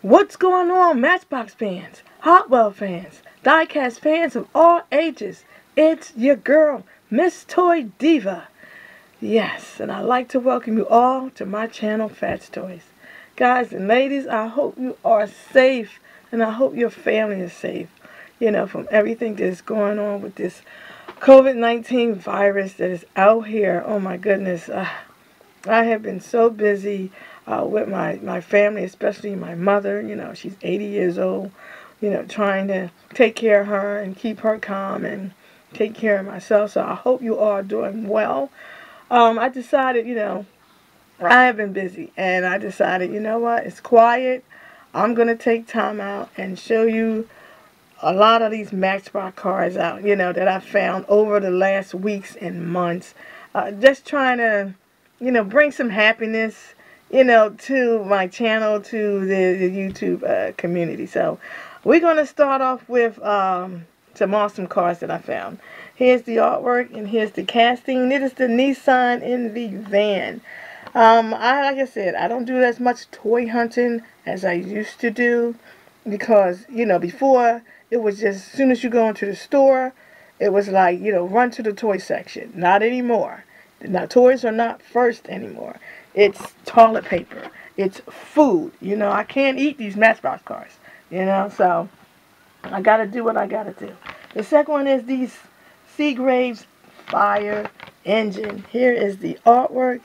What's going on, Matchbox fans, Hotwheels fans, Diecast fans of all ages? It's your girl, Miss Toy Diva. Yes, and I'd like to welcome you all to my channel, PHATTZTOYZ. Guys and ladies, I hope you are safe, and I hope your family is safe, you know, from everything that's going on with this COVID-19 virus that is out here. Oh my goodness, I have been so busy with my family, especially my mother. You know, she's 80 years old, you know, trying to take care of her and keep her calm and take care of myself. So I hope you all are doing well. I decided, you know, I have been busy, and I decided, you know what, it's quiet. I'm going to take time out and show you a lot of these Matchbox cars out, you know, that I found over the last weeks and months. Just trying to, you know, bring some happiness, you know, to my channel, to the YouTube community. So we're going to start off with some awesome cars that I found. Here's the artwork and here's the casting. It is the Nissan NV van. Like I said, I don't do as much toy hunting as I used to do because, you know, before it was just as soon as you go into the store, it was like, you know, run to the toy section. Not anymore. Now, toys are not first anymore. It's toilet paper. It's food. You know, I can't eat these Matchbox cars, you know, so I got to do what I got to do. The second one is these Sea Graves fire engine. Here is the artwork,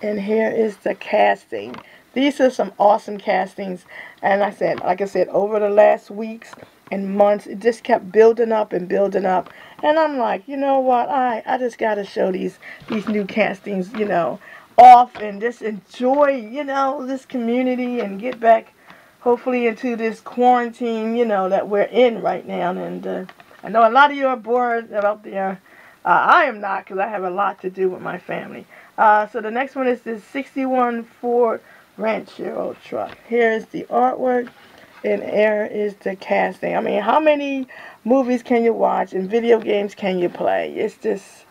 and here is the casting. These are some awesome castings, and like I said, over the last weeks and months, it just kept building up and building up, and I'm like, you know what, I just got to show these new castings, you know, off and just enjoy, you know, this community and get back hopefully into this quarantine, you know, that we're in right now. And I know a lot of you are bored out there. I am not, because I have a lot to do with my family. So the next one is this 61 Ford Ranchero truck. Here is the artwork, and here is the casting. I mean, how many movies can you watch and video games can you play? It's just,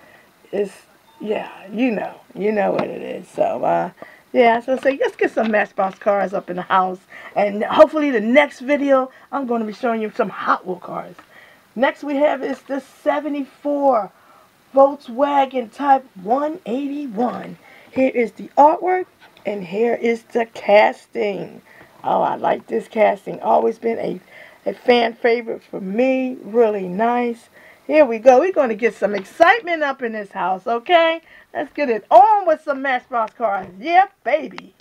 yeah, you know what it is. So, yeah, so let's get some Matchbox cars up in the house, and hopefully the next video I'm going to be showing you some Hot Wheel cars. Next we have is the 74 Volkswagen Type 181. Here is the artwork, and here is the casting. Oh, I like this casting. Always been a fan favorite for me. Really nice. Here we go. We're going to get some excitement up in this house, okay? Let's get it on with some Matchbox cars. Yeah, baby.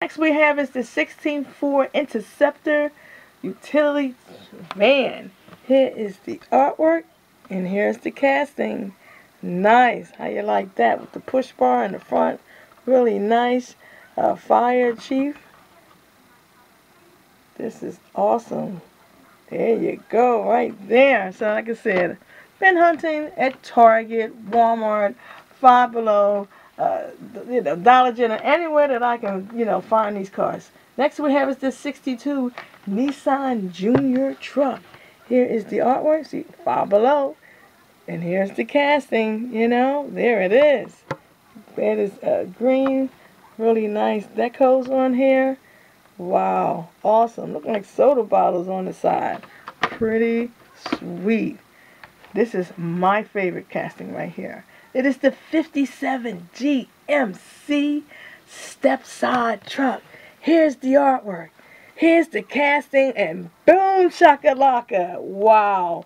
Next we have is the 16 Ford Interceptor Utility van. Here is the artwork, and here's the casting. Nice. How you like that? With the push bar in the front. Really nice. Fire chief. This is awesome. There you go, right there. So like I said, been hunting at Target, Walmart, Five Below, you know, Dollar General, anywhere that I can, you know, find these cars. Next we have is this 62 Nissan Junior truck. Here is the artwork, see, Five Below, and here's the casting. You know, there it is. That is green, really nice decos on here. Wow, awesome. Looking like soda bottles on the side. Pretty sweet. This is my favorite casting right here. It is the 57 GMC Stepside truck. Here's the artwork. Here's the casting, and boom shakalaka. Wow,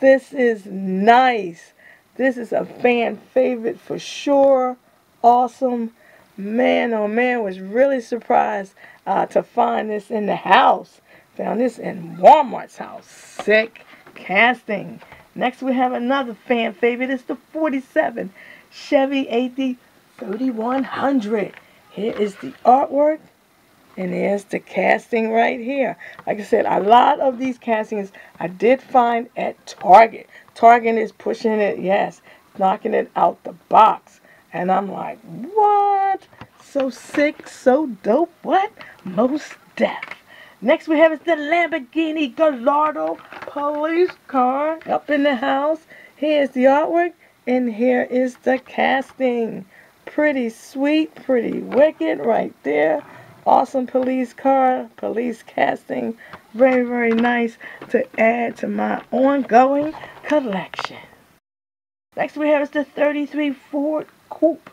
this is nice. This is a fan favorite for sure. Awesome. Man, oh man, was really surprised to find this in the house. Found this in Walmart's house. Sick casting. Next we have another fan favorite. It's the 47 Chevy AD 3100. Here is the artwork, and there's the casting right here. Like I said, a lot of these castings I did find at Target. Target is pushing it, yes, knocking it out the box. And I'm like, what? So sick, so dope, what? Most death. Next we have is the Lamborghini Gallardo police car up in the house. Here's the artwork, and here is the casting. Pretty sweet, pretty wicked right there. awesome police car, police casting. Very, very nice to add to my ongoing collection. Next we have is the 33 Ford Coupe.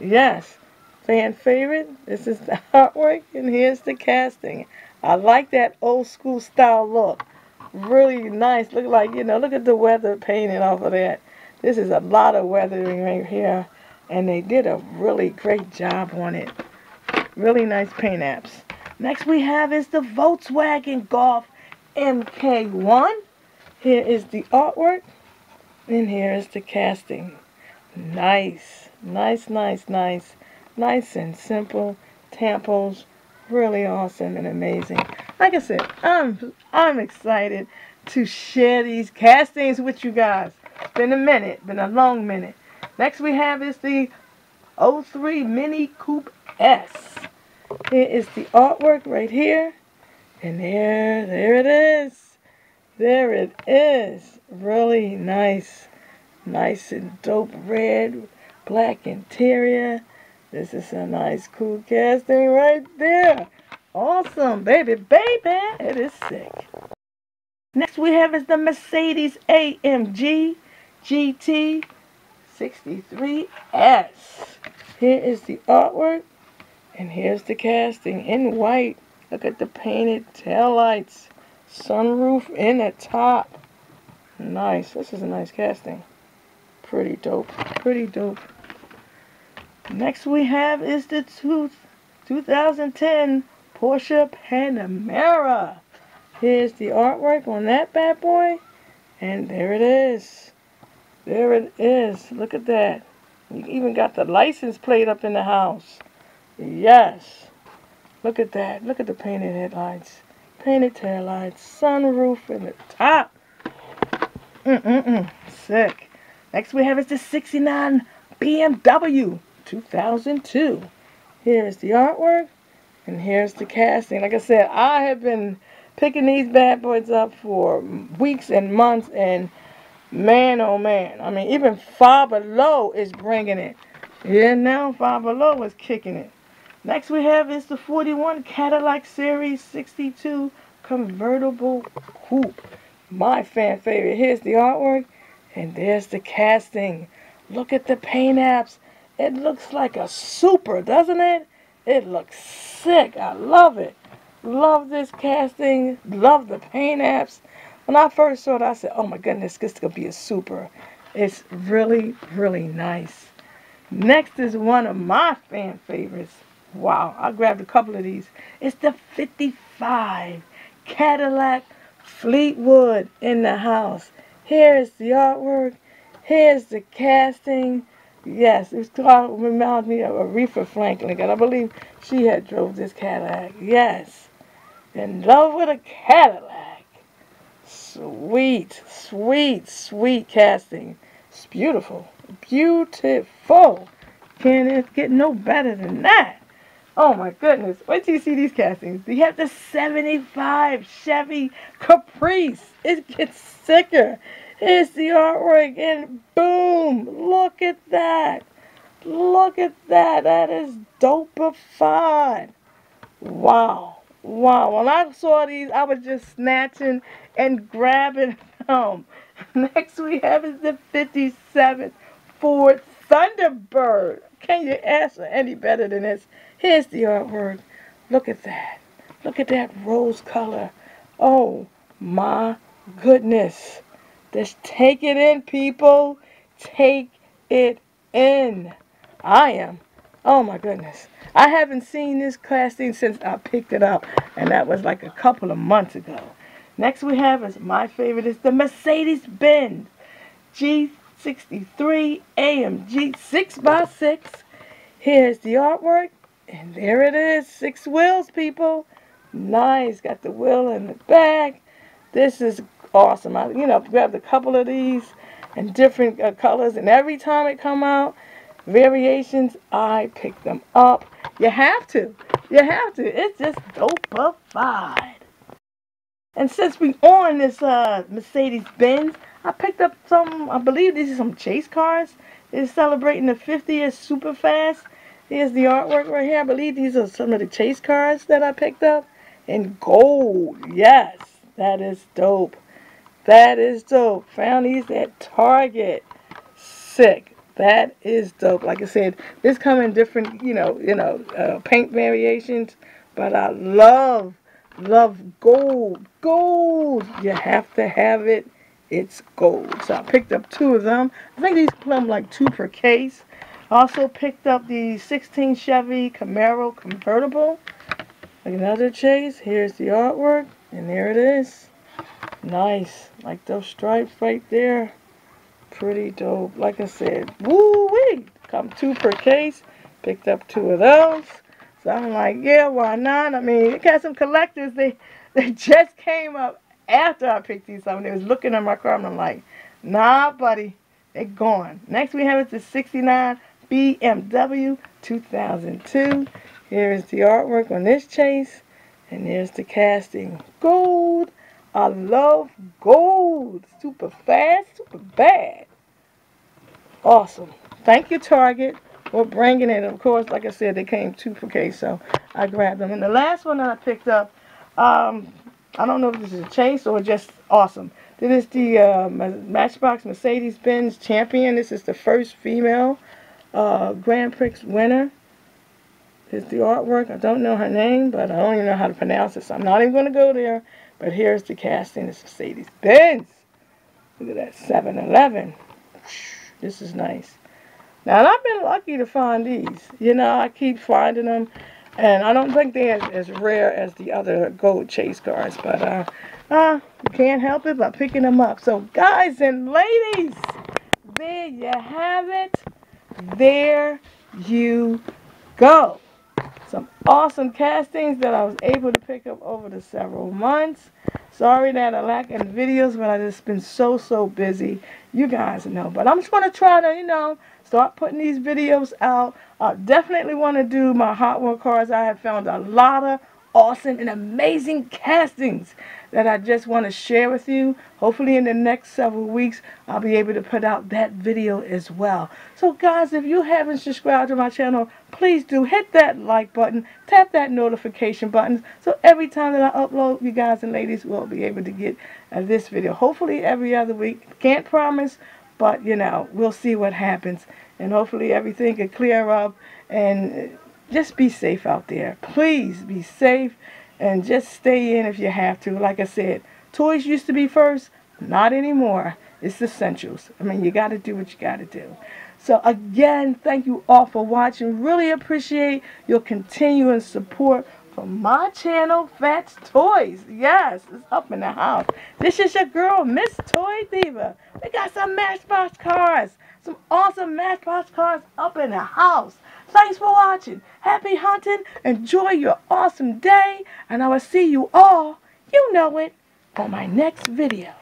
Yes, fan favorite. This is the artwork and here's the casting. I like that old school style look. Really nice. Look like, you know, look at the weather painting off of that. This is a lot of weathering right here. And they did a really great job on it. Really nice paint apps. Next we have is the Volkswagen Golf MK1. Here is the artwork. And here is the casting. Nice. Nice, nice, nice. Nice and simple. Tampos. Really awesome and amazing. Like I said, I'm excited to share these castings with you guys. It's been a minute. Been a long minute. Next we have is the 03 Mini Coupe S. Here is the artwork right here. And there it is. There it is. Really nice. Nice and dope red, black interior. This is a nice, cool casting right there. Awesome, baby, baby. It is sick. Next we have is the Mercedes AMG GT 63S. Here is the artwork and here's the casting in white. Look at the painted taillights, sunroof in the top. Nice. This is a nice casting. Pretty dope. Pretty dope. Next we have is the 2010 Porsche Panamera. Here's the artwork on that bad boy. And there it is. There it is. Look at that. You even got the license plate up in the house. Yes. Look at that. Look at the painted headlights. Painted taillights. Sunroof in the top. Sick. Next we have is the 69 BMW 2002. Here is the artwork. And here's the casting. Like I said, I have been picking these bad boys up for weeks and months. And man, oh man. I mean, even Far Below is bringing it. Yeah, now Far Below is kicking it. Next we have is the 41 Cadillac Series 62 Convertible Coupe. My fan favorite. Here's the artwork. And there's the casting. Look at the paint apps. It looks like a super, doesn't it? It looks sick. I love it. Love this casting. Love the paint apps. When I first saw it, I said, oh my goodness, this could be a super. It's really, really nice. Next is one of my fan favorites. Wow, I grabbed a couple of these. It's the 55 Cadillac Fleetwood in the house. Here is the artwork. Here's the casting. Yes, this car reminds me of Aretha Franklin, and I believe she had drove this Cadillac. Yes. In love with a Cadillac. Sweet, sweet, sweet casting. It's beautiful. Beautiful. Can it get no better than that? Oh my goodness. Wait till you see these castings. You have the 75 Chevy Caprice. It gets sicker. Here's the artwork and boom. Look at that. Look at that. That is dope-ified. Wow. Wow. When I saw these, I was just snatching and grabbing them. Next we have is the 57 Ford Thunderbird. Can you ask for any better than this? Here's the artwork. Look at that. Look at that rose color. Oh my goodness. Just take it in, people. Take it in. I am. Oh my goodness. I haven't seen this casting since I picked it up. And that was like a couple of months ago. Next we have is my favorite. It's the Mercedes-Benz G63 AMG 6x6. Here's the artwork. And there it is. 6 wheels, people. Nice. Got the wheel in the back. This is awesome. I, you know, grabbed a couple of these in different colors. And every time it come out, variations, I pick them up. You have to. You have to. It's just dope-ified. And since we on this Mercedes-Benz, I picked up some, I believe these are some chase cars. It's celebrating the 50th super fast. Here's the artwork right here. I believe these are some of the chase cars that I picked up in gold. Yes, that is dope. That is dope. Found these at Target. Sick. That is dope. Like I said, this come in different, paint variations, but I love gold. Gold. You have to have it. It's gold. So I picked up 2 of them. I think these plumb like 2 per case. I also picked up the 16 Chevy Camaro convertible. Like another chase. Here's the artwork, and there it is. Nice. Like those stripes right there. Pretty dope. Like I said, woo-wee. Come 2 per case. Picked up 2 of those. So I'm like, yeah, why not? I mean, it got some collectors. They just came up after I picked these up, and they was looking at my car, and I'm like, nah, buddy. They're gone. Next, we have it the 69 BMW 2002. Here is the artwork on this chase, and there's the casting. Gold. I love gold. Super fast, super bad. Awesome. Thank you, Target. We're bringing it. Of course, like I said, they came 2 per case, so I grabbed them. And the last one that I picked up, I don't know if this is a chase or just awesome. This is the Matchbox Mercedes-Benz Champion. This is the first female Grand Prix winner. Here's the artwork. I don't know her name, but I don't even know how to pronounce it, so I'm not even going to go there. But here's the casting. It's Mercedes-Benz. Look at that 7-Eleven. This is nice. Now, and I've been lucky to find these. You know, I keep finding them. And I don't think they're as rare as the other gold chase cars. But you can't help it by picking them up. So, guys and ladies, there you have it. There you go. Some awesome castings that I was able to pick up over the several months. Sorry that I lack in videos, but I've just been so busy. You guys know. But I'm just going to try to, start putting these videos out. I definitely want to do my Hot Wheels cars. I have found a lot of awesome and amazing castings that I just want to share with you. Hopefully in the next several weeks, I'll be able to put out that video as well. So guys, if you haven't subscribed to my channel, please do hit that like button. Tap that notification button. So every time that I upload, you guys and ladies will be able to get this video. Hopefully every other week. Can't promise, but we'll see what happens. And hopefully everything can clear up, and just be safe out there. Please be safe and just stay in if you have to. Like I said, toys used to be first, not anymore. It's essentials. I mean, you got to do what you got to do. So again, thank you all for watching. Really appreciate your continuing support for my channel, PHATTZTOYZ. Yes, it's up in the house. This is your girl, Miss Toy Diva. We got some Matchbox cars. Some awesome Matchbox cars up in the house. Thanks for watching. Happy hunting. Enjoy your awesome day. And I will see you all, on my next video.